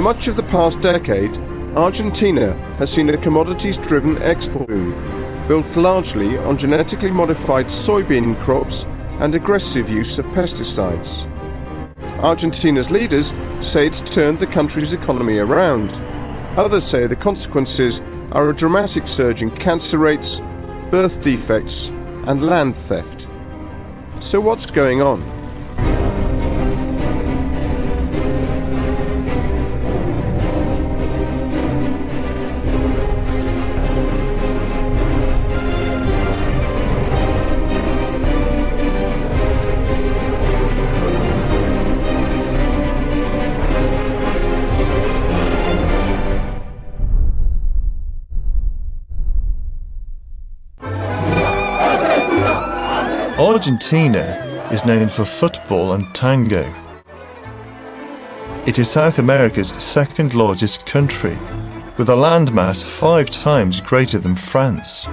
For much of the past decade, Argentina has seen a commodities-driven export boom, built largely on genetically modified soybean crops and aggressive use of pesticides. Argentina's leaders say it's turned the country's economy around. Others say the consequences are a dramatic surge in cancer rates, birth defects, and land theft. So what's going on? Argentina is known for football and tango. It is South America's second largest country, with a landmass 5 times greater than France.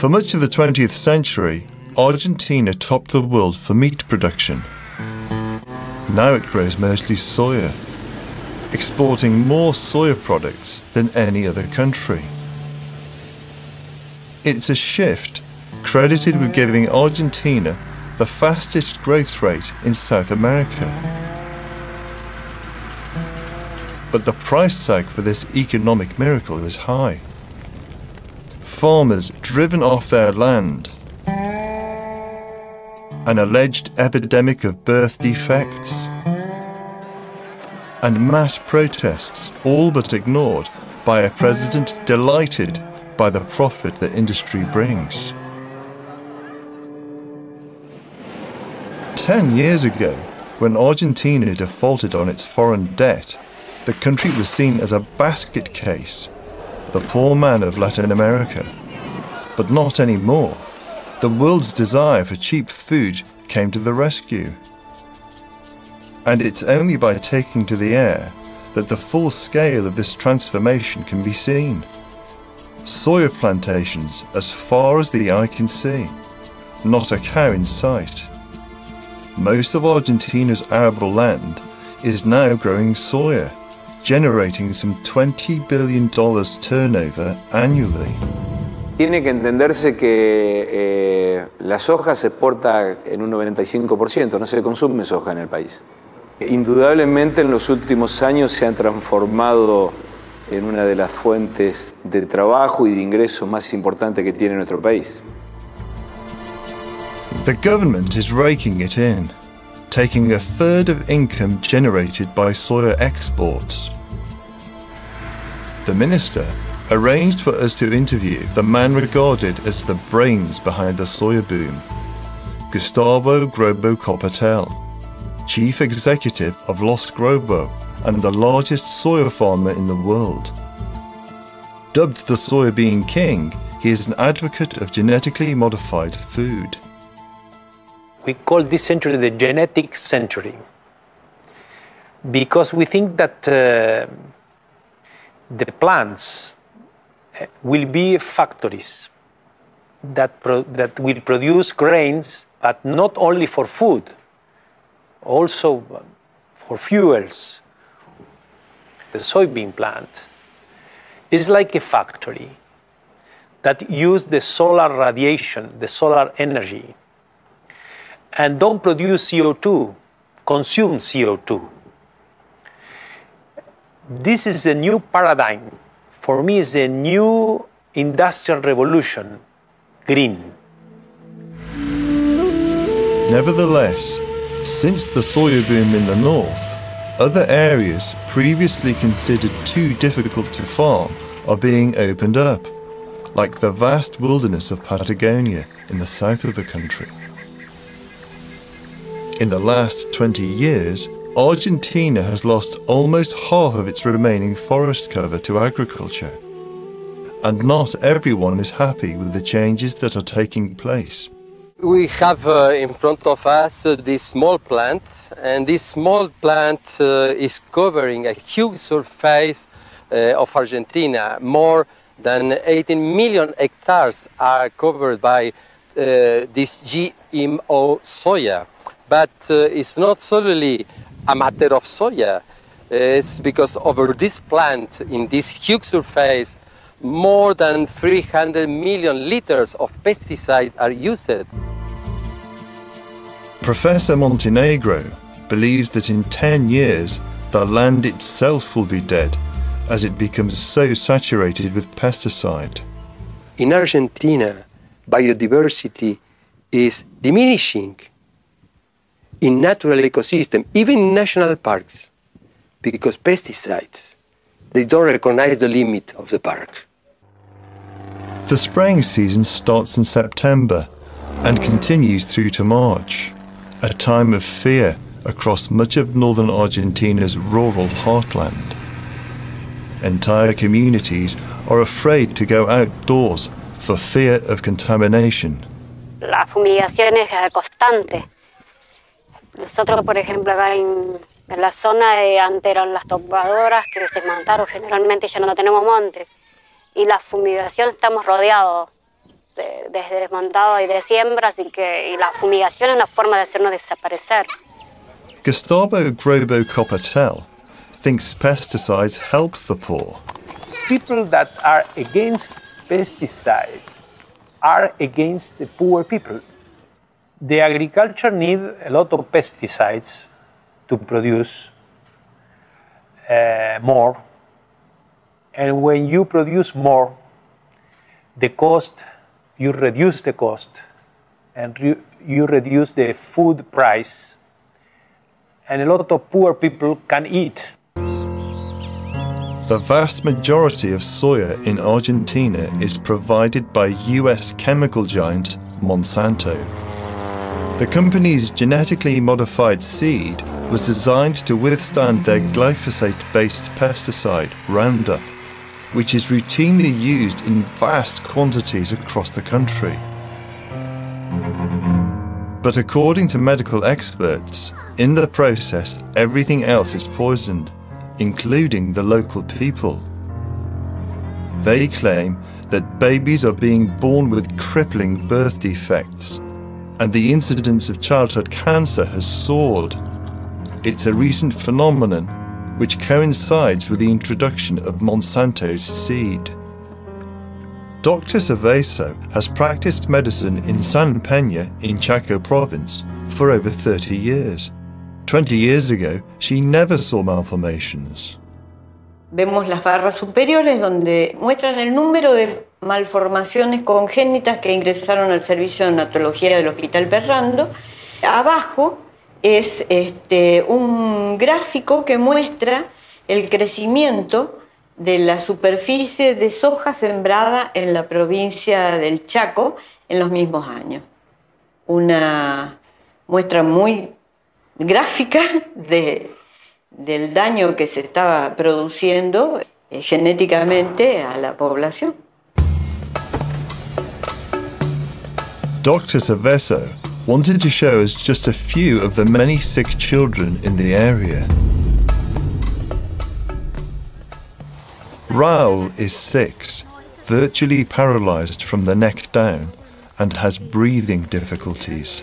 For much of the 20th century, Argentina topped the world for meat production. Now it grows mostly soya, exporting more soya products than any other country. It's a shift credited with giving Argentina the fastest growth rate in South America. But the price tag for this economic miracle is high. Farmers driven off their land, an alleged epidemic of birth defects, and mass protests, all but ignored by a president delighted by the profit the industry brings. 10 years ago, when Argentina defaulted on its foreign debt, the country was seen as a basket case, the poor man of Latin America. But not anymore. The world's desire for cheap food came to the rescue. And it's only by taking to the air that the full scale of this transformation can be seen. Soya plantations as far as the eye can see, not a cow in sight. Most of Argentina's arable land is now growing soya, generating some $20 billion turnover annually. Tiene que entenderse que la soja se exporta en un 95%, no se consume soja en el país. Indudablemente en los últimos años se han transformado en una de las fuentes de trabajo y de ingresos más importantes que tiene nuestro país. The government is raking it in, taking a third of income generated by soya exports. The minister arranged for us to interview the man regarded as the brains behind the soya boom, Gustavo Grobocopatel, Chief Executive of Los Grobo and the largest soya farmer in the world. Dubbed the soybean king, he is an advocate of genetically modified food. We call this century the genetic century because we think that the plants will be factories that will produce grains, but not only for food, also for fuels. The soybean plant is like a factory that uses the solar radiation, the solar energy, and don't produce CO2, consume CO2. This is a new paradigm. For me, it's a new industrial revolution, green. Nevertheless, since the soya boom in the north, other areas previously considered too difficult to farm are being opened up, like the vast wilderness of Patagonia in the south of the country. In the last 20 years, Argentina has lost almost half of its remaining forest cover to agriculture. And not everyone is happy with the changes that are taking place. We have in front of us this small plant, and this small plant is covering a huge surface of Argentina. More than 18 million hectares are covered by this GMO soya. But it's not solely a matter of soya. It's because over this plant, in this huge surface, more than 300 million liters of pesticide are used. Professor Montenegro believes that in 10 years, the land itself will be dead as it becomes so saturated with pesticide. In Argentina, biodiversity is diminishing in natural ecosystems, even in national parks, because pesticides, they don't recognize the limit of the park. The spraying season starts in September and continues through to March, a time of fear across much of northern Argentina's rural heartland. Entire communities are afraid to go outdoors for fear of contamination. La fumigación es constante. Nosotros, por ejemplo, acá en la zona de antes eran las topadoras que se montaron, generalmente ya no tenemos monte. Y la fumigación, estamos rodeados desde desmontado y de siembra, así que y la fumigación es una forma de hacernos desaparecer. Gustavo Grobocopatel thinks pesticides help the poor. People that are against pesticides are against the poor people. The agriculture needs a lot of pesticides to produce more. And when you produce more, the cost, you reduce the cost, and you reduce the food price, and a lot of poor people can eat. The vast majority of soya in Argentina is provided by US chemical giant Monsanto. The company's genetically modified seed was designed to withstand their glyphosate-based pesticide, Roundup, which is routinely used in vast quantities across the country. But according to medical experts, in the process, everything else is poisoned, including the local people. They claim that babies are being born with crippling birth defects, and the incidence of childhood cancer has soared. It's a recent phenomenon which coincides with the introduction of Monsanto's seed. Dr. Cervezo has practiced medicine in San Peña in Chaco province for over 30 years. 20 years ago, she never saw malformations. Vemos las barras superiores donde muestran el número de malformaciones congénitas que ingresaron al servicio de neonatología del Hospital Perrando. Abajo es un gráfico que muestra el crecimiento de la superficie de soja sembrada en la provincia del Chaco en los mismos años. Una muestra muy gráfica del daño que se estaba produciendo genéticamente a la población. Dr. Seveso wanted to show us just a few of the many sick children in the area. Raúl is 6, virtually paralysed from the neck down, and has breathing difficulties.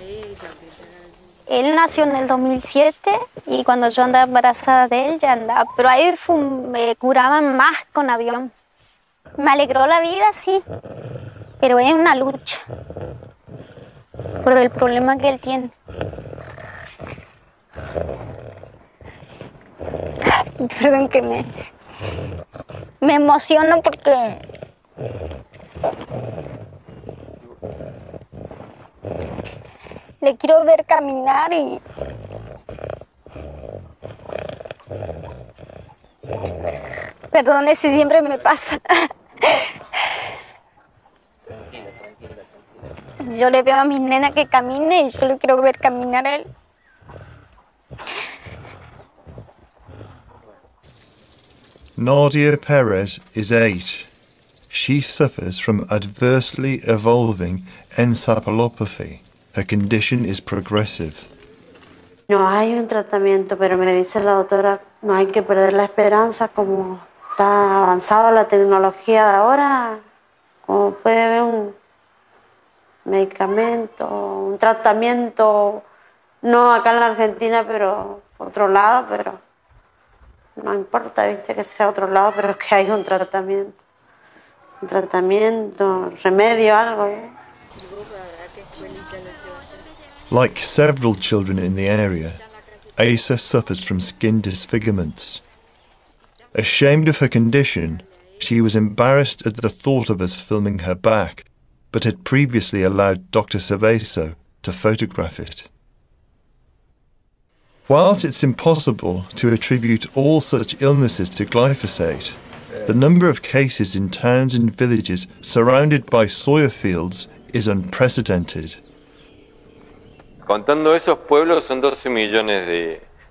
Él nació en el 2007 y cuando yo andaba embarazada de él ya andaba, pero ahí me curaban más con avión. Me alegró la vida, sí, pero es una lucha por el problema que él tiene. Perdón que me emociono porque le quiero ver caminar y perdone si siempre me pasa. Yo le veo a mis nenas que camine y yo le quiero ver caminar a él. Nadia Perez is 8. She suffers from adversely evolving encephalopathy. Her condition is progressive. No hay un tratamiento, pero me dice la doctora, no hay que perder la esperanza, como está avanzada la tecnología de ahora, como puede haber un medicamento, un tratamiento No acá en la Argentina, pero otro lado, pero no importa, viste, que sea otro lado, pero es que hay un tratamiento. Un tratamiento, remedio, algo. Like several children in the area, Asa suffers from skin disfigurements. Ashamed of her condition, she was embarrassed at the thought of us filming her back, but had previously allowed Dr. Cerveso to photograph it. Whilst it's impossible to attribute all such illnesses to glyphosate, the number of cases in towns and villages surrounded by soya fields is unprecedented. Contando esos pueblos son 12 millones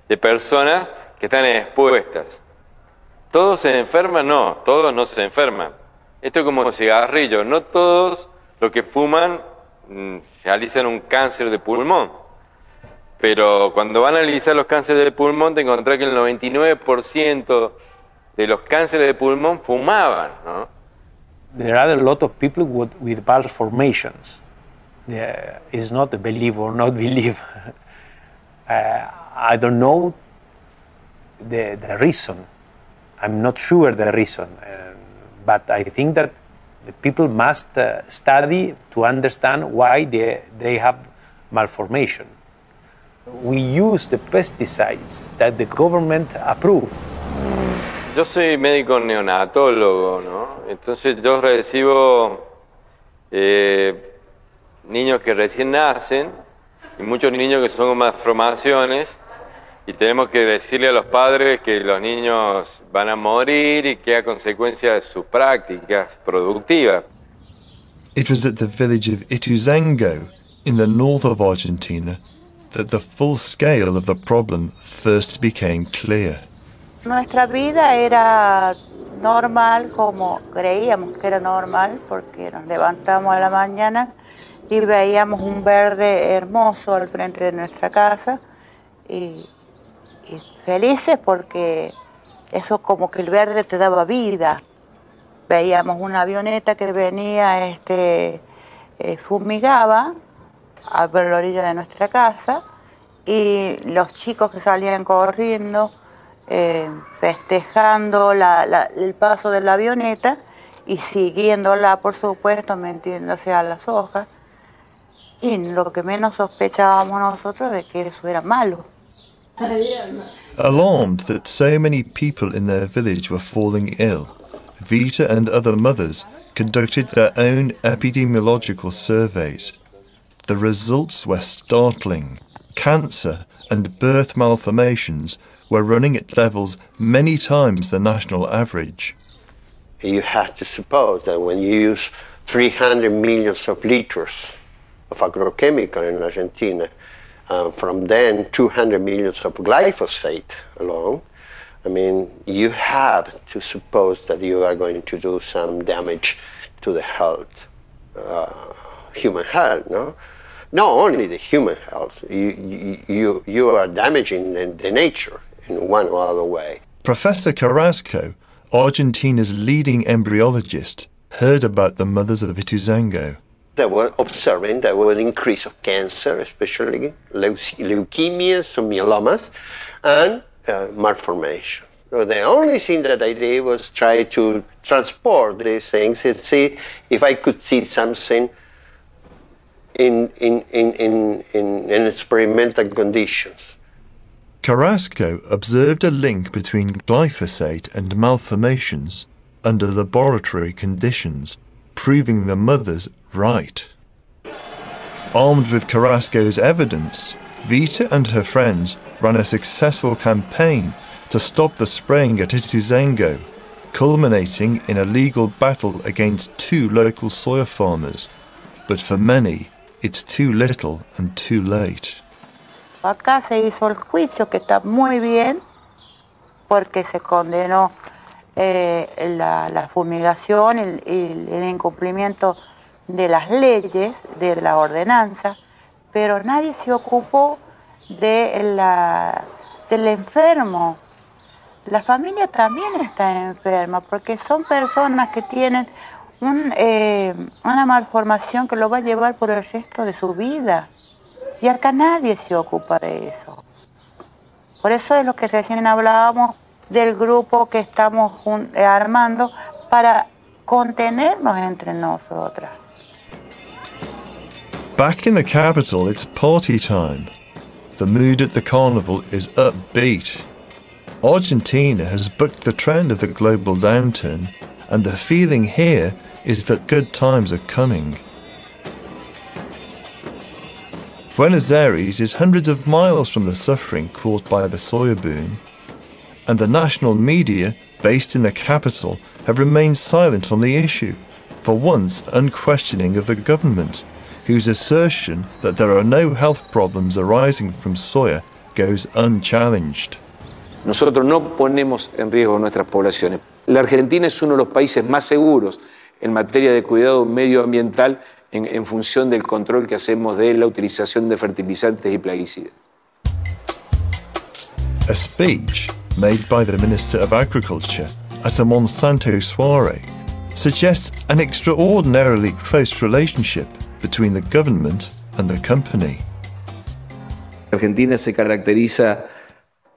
de personas que están expuestas. ¿Todos se enferman? No, todos no se enferman. Esto es como cigarrillo, no todos los que fuman se analizan un cáncer de pulmón. Pero cuando van a analizar los cánceres de pulmón te encontrás que el 99% de los cánceres de pulmón fumaban, ¿no? There are a lot of people with bald formations. Yeah, it's not a believe or not believe. I don't know the reason. I'm not sure the reason, but I think that the people must study to understand why they have malformation. We use the pesticides that the government approve. Yo soy médico neonatólogo, ¿no? Entonces yo recibo niños que recién nacen y muchos niños que son con malformaciones, y tenemos que decirle a los padres que los niños van a morir y que a consecuencia de sus prácticas productivas. It was at the village of Ituzaingó in the north of Argentina that the full scale of the problem first became clear. Nuestra vida era normal como creíamos que era normal, porque nos levantamos a la mañana y veíamos un verde hermoso al frente de nuestra casa y felices porque eso como que el verde te daba vida. Veíamos una avioneta que venía, fumigaba a la orilla de nuestra casa y los chicos que salían corriendo, festejando el paso de la avioneta y siguiéndola, por supuesto, metiéndose a las hojas. Y lo que menos sospechábamos nosotros de que eso era malo. Alarmed that so many people in their village were falling ill, Vita and other mothers conducted their own epidemiological surveys. The results were startling. Cancer and birth malformations were running at levels many times the national average. You have to suppose that when you use 300 million of liters of agrochemical in Argentina, from then 200 million of glyphosate alone, I mean, you have to suppose that you are going to do some damage to the health, human health, no? Not only the human health, you are damaging the nature in one or other way. Professor Carrasco, Argentina's leading embryologist, heard about the mothers of Ituzaingó. They were observing there was an increase of cancer, especially leukemias or myelomas, and malformation. So the only thing that I did was try to transport these things and see if I could see something in experimental conditions. Carrasco observed a link between glyphosate and malformations under laboratory conditions, proving the mothers right. Armed with Carrasco's evidence, Vita and her friends ran a successful campaign to stop the spraying at Ituzaingó, culminating in a legal battle against two local soya farmers. But for many, it's too little and too late. Acá se hizo el juicio, que está muy bien, porque se condenó la fumigación, el incumplimiento de las leyes, de la ordenanza, pero nadie se ocupó del enfermo. La familia también está enferma, porque son personas que tienen una malformación que lo va a llevar por el resto de su vida. Y acá nadie se ocupa de eso. Por eso es lo que recién hablábamos del grupo que estamos armando para contenernos entre nosotras. Back in the capital, it's party time. The mood at the carnival is upbeat. Argentina has booked the trend of the global downturn, and the feeling here is that good times are coming. Buenos Aires is hundreds of miles from the suffering caused by the soya boom, and the national media, based in the capital, have remained silent on the issue, for once unquestioning of the government, whose assertion that there are no health problems arising from soya goes unchallenged. Nosotros no ponemos en riesgo nuestras poblaciones. La Argentina es uno de los países más seguros en materia de cuidado medioambiental en función del control que hacemos de la utilización de fertilizantes y plaguicidas. A speech made by the Minister of Agriculture at a Monsanto soiree suggests an extraordinarily close relationship between the government and the company. Argentina se caracteriza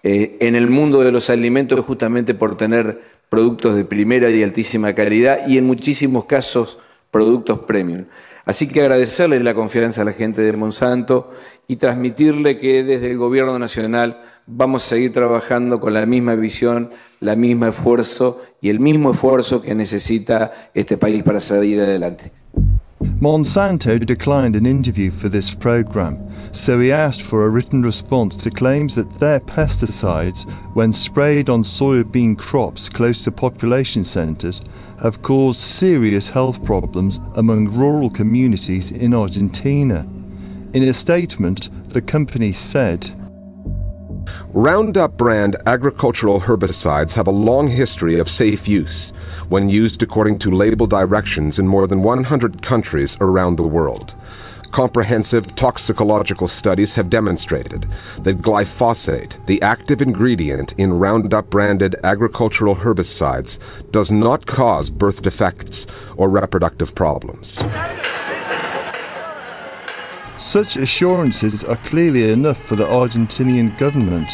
en el mundo de los alimentos justamente por tener productos de primera y altísima calidad y en muchísimos casos productos premium. Así que agradecerle la confianza a la gente de Monsanto y transmitirle que desde el Gobierno Nacional vamos a seguir trabajando con la misma visión, la misma esfuerzo y el mismo esfuerzo que necesita este país para salir adelante. Monsanto declined an interview for this program, so he asked for a written response to claims that their pesticides, when sprayed on soybean crops close to population centres, have caused serious health problems among rural communities in Argentina. In a statement, the company said, Roundup brand agricultural herbicides have a long history of safe use when used according to label directions in more than 100 countries around the world. Comprehensive toxicological studies have demonstrated that glyphosate, the active ingredient in Roundup-branded agricultural herbicides, does not cause birth defects or reproductive problems. Such assurances are clearly enough for the Argentinian government.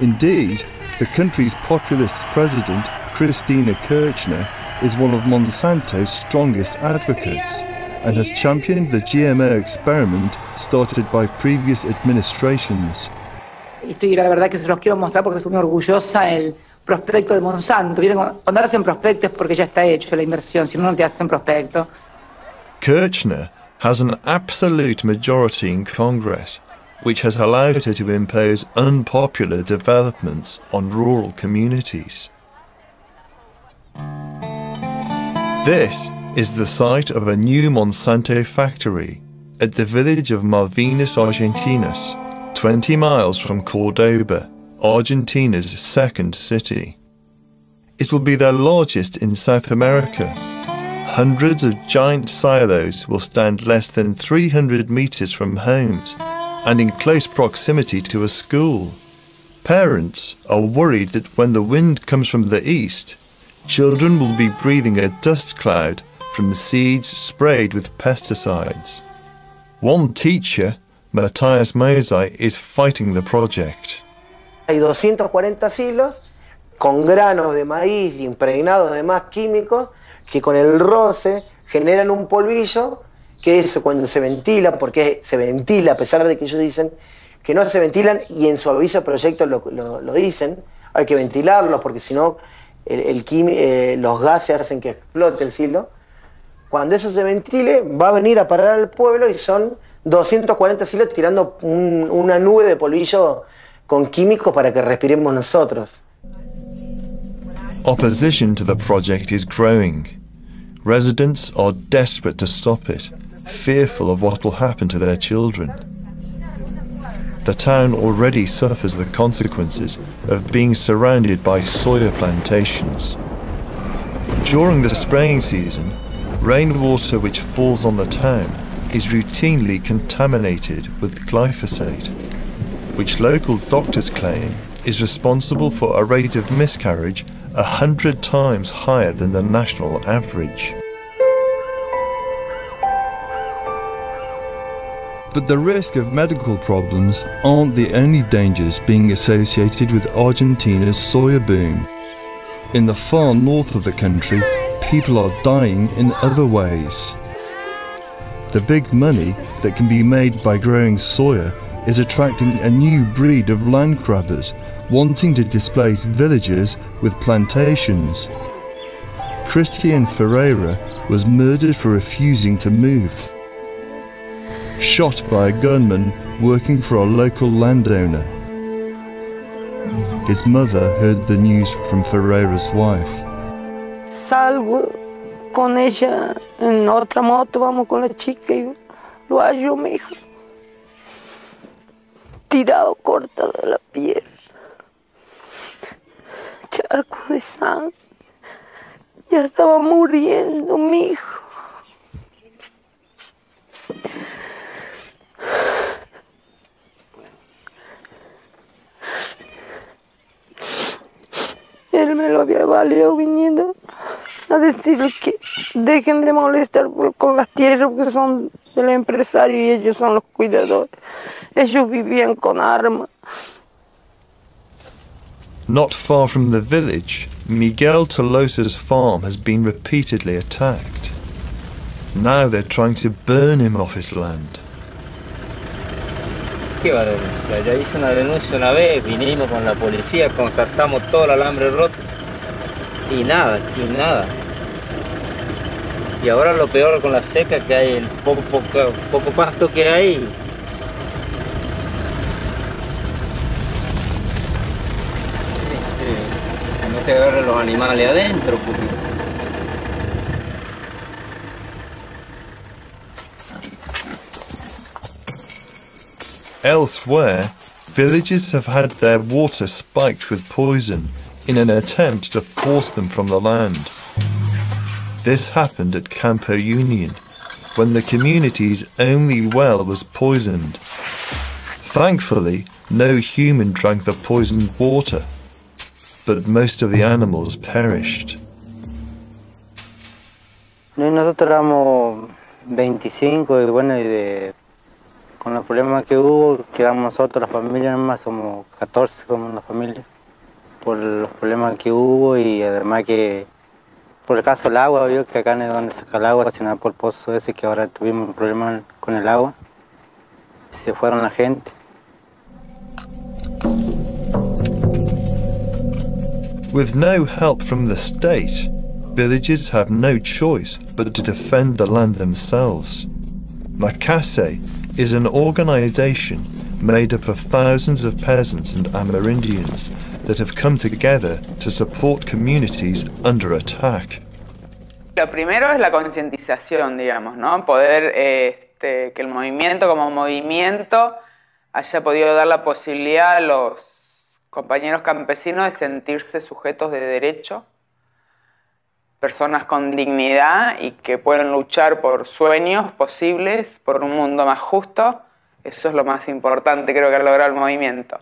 Indeed, the country's populist president, Cristina Kirchner, is one of Monsanto's strongest advocates and has championed the GMO experiment started by previous administrations. Y la verdad que se los quiero mostrar porque estoy muy orgullosa el prospecto de Monsanto. Vieron, cuando hacen prospecto es porque ya está hecho la inversión, si no, no te hacen prospecto. Kirchner has an absolute majority in Congress, which has allowed her to impose unpopular developments on rural communities. This is the site of a new Monsanto factory at the village of Malvinas Argentinas, 20 miles from Cordoba, Argentina's second city. It will be their largest in South America. Hundreds of giant silos will stand less than 300 metres from homes and in close proximity to a school. Parents are worried that when the wind comes from the east, children will be breathing a dust cloud from seeds sprayed with pesticides. One teacher, Matthias Mosai, is fighting the project. Hay 240 silos con granos de maíz impregnados de más químicos que con el roce generan un polvillo que eso cuando se ventila, porque se ventila a pesar de que ellos dicen que no se ventilan y en su aviso de proyecto lo dicen, hay que ventilarlos porque si no los gases hacen que explote el silo. Cuando eso se ventile va a venir a parar al pueblo y son 240 silos tirando una nube de polvillo con químicos para que respiremos nosotros. Opposition to the project is growing. Residents are desperate to stop it, fearful of what will happen to their children. The town already suffers the consequences of being surrounded by soya plantations. During the spraying season, rainwater which falls on the town is routinely contaminated with glyphosate, which local doctors claim is responsible for a rate of miscarriage 100 times higher than the national average. But the risk of medical problems aren't the only dangers being associated with Argentina's soya boom. In the far north of the country, people are dying in other ways. The big money that can be made by growing soya is attracting a new breed of land grabbers wanting to displace villages with plantations. Christian Ferreira was murdered for refusing to move. Shot by a gunman working for a local landowner. His mother heard the news from Ferreira's wife. Salgo con ella en otra moto, vamos con la chica y lo hallo, mi hijo. Tirado, cortado de la piel. Charco de sangre. Ya estaba muriendo, mi hijo. Él me lo había valido viniendo a decirle que dejen de molestar con las tierras porque son del empresario y ellos son los cuidadores. Ellos vivían con armas. Not far from the village, Miguel Tolosa's farm has been repeatedly attacked. Now they're trying to burn him off his land. ¿Qué va a denunciar? Ya hice una denuncia una vez, vinimos con la policía, contactamos todo el alambre roto y nada, y nada. Y ahora lo peor con la seca que hay, el poco pasto que hay. No te agarren los animales adentro, porque... Elsewhere, villagers have had their water spiked with poison in an attempt to force them from the land. This happened at Campo Union, when the community's only well was poisoned. Thankfully, no human drank the poisoned water, but most of the animals perished. Nosotros éramos 25 y bueno, con los problemas que hubo, quedamos nosotros, las familias más, somos 14, somos una familia, por los problemas que hubo y además que, por el caso del agua, obvio, que acá no es donde saca el agua, sino por el pozo ese que ahora tuvimos un problema con el agua, se fueron la gente. With no help from the state, villagers have no choice but to defend the land themselves. MOCASE is an organisation made up of thousands of peasants and Amerindians that have come together to support communities under attack. Lo primero es la concientización, digamos, ¿no? Poder que el movimiento como movimiento haya podido dar la posibilidad a los compañeros campesinos de sentirse sujetos de derecho, personas con dignidad y que pueden luchar por sueños posibles, por un mundo más justo. Eso es lo más importante, creo que ha logrado el movimiento.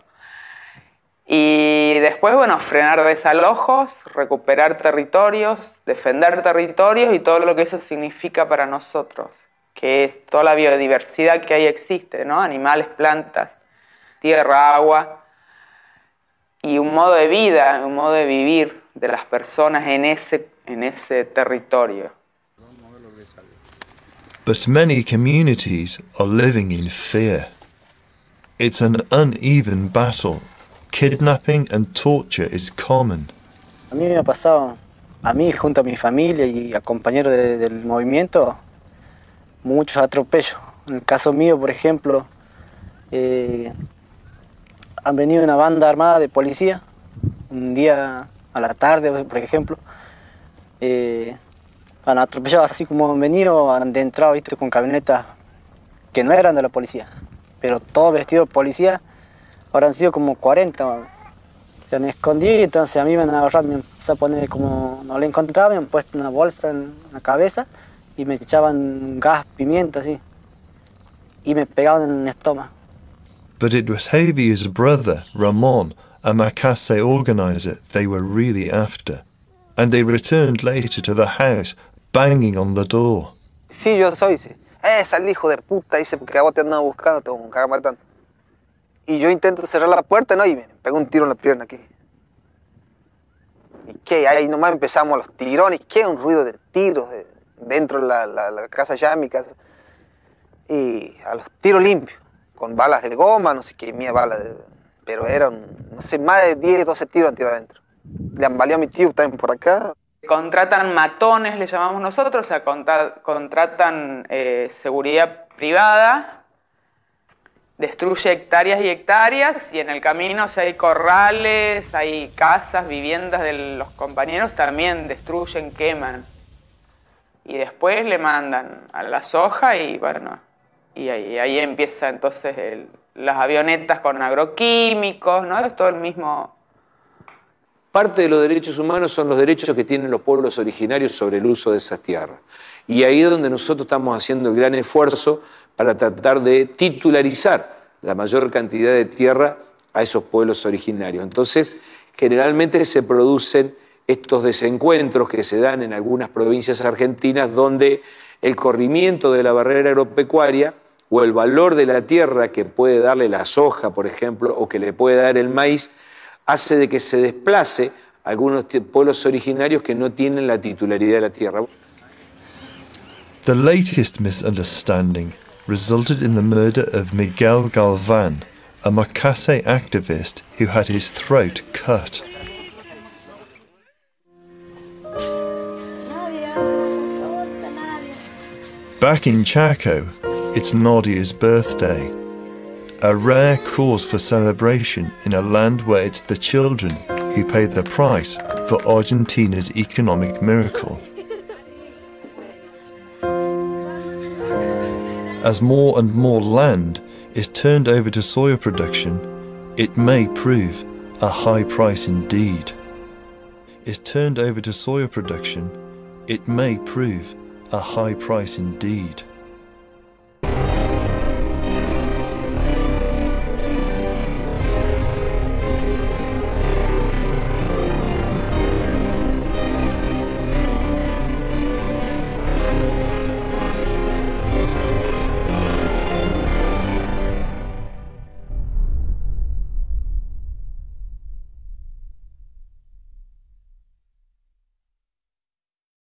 Y después, bueno, frenar desalojos, recuperar territorios, defender territorios y todo lo que eso significa para nosotros, que es toda la biodiversidad que ahí existe, ¿no? Animales, plantas, tierra, agua y un modo de vida, un modo de vivir de las personas en ese territorio. But many communities are living in fear. It's an uneven battle. Kidnapping and torture is common. A mí me ha pasado, a mí junto a mi familia y a compañeros del movimiento, muchos atropellos. En el caso mío, por ejemplo, han venido una banda armada de policía, un día a la tarde, por ejemplo, han atropellado así como han venido, han entrado, ¿viste?, con camionetas que no eran de la policía, pero todos vestidos de policía, ahora han sido como 40, ¿no? Se han escondido y entonces a mí me han agarrado, me han empezado a poner como no lo encontraba, me han puesto una bolsa en la cabeza y me echaban gas, pimienta, así, y me pegaban en el estómago. But it was Javier's brother, Ramon, a MOCASE organizer they were really after. And they returned later to the house, banging on the door. Sí, yo soy, sí. sal hijo de puta, dice, porque a vos te andan buscando, te voy a matar. Y yo intento cerrar la puerta, ¿no? Y me pegó un tiro en la pierna aquí. ¿Y qué? Ahí nomás empezamos los tirones, ¿qué? Un ruido de tiros dentro de la casa allá, mi casa. Y a los tiros limpios, con balas de goma, no sé qué, mía balas de... Pero eran, no sé, más de 10, 12 tiros han tirado adentro. Le han baleado a mi tío también por acá. Contratan matones, le llamamos nosotros, o sea, contratan seguridad privada, destruye hectáreas y hectáreas, y en el camino, o sea, hay corrales, hay casas, viviendas de los compañeros, también destruyen, queman. Y después le mandan a la soja y bueno, y ahí empieza entonces las avionetas con agroquímicos, ¿no? Es todo el mismo... Parte de los derechos humanos son los derechos que tienen los pueblos originarios sobre el uso de esas tierras. Y ahí es donde nosotros estamos haciendo el gran esfuerzo para tratar de titularizar la mayor cantidad de tierra a esos pueblos originarios. Entonces, generalmente se producen estos desencuentros que se dan en algunas provincias argentinas donde el corrimiento de la barrera agropecuaria o el valor de la tierra que puede darle la soja, por ejemplo, o que le puede dar el maíz, hace de que se desplace algunos pueblos originarios que no tienen la titularidad de la tierra. The latest misunderstanding resulted in the murder of Miguel Galván, a MOCASE activist who had his throat cut. Back in Chaco, it's Nadia's birthday. A rare cause for celebration in a land where it's the children who pay the price for Argentina's economic miracle. As more and more land is turned over to soya production, it may prove a high price indeed.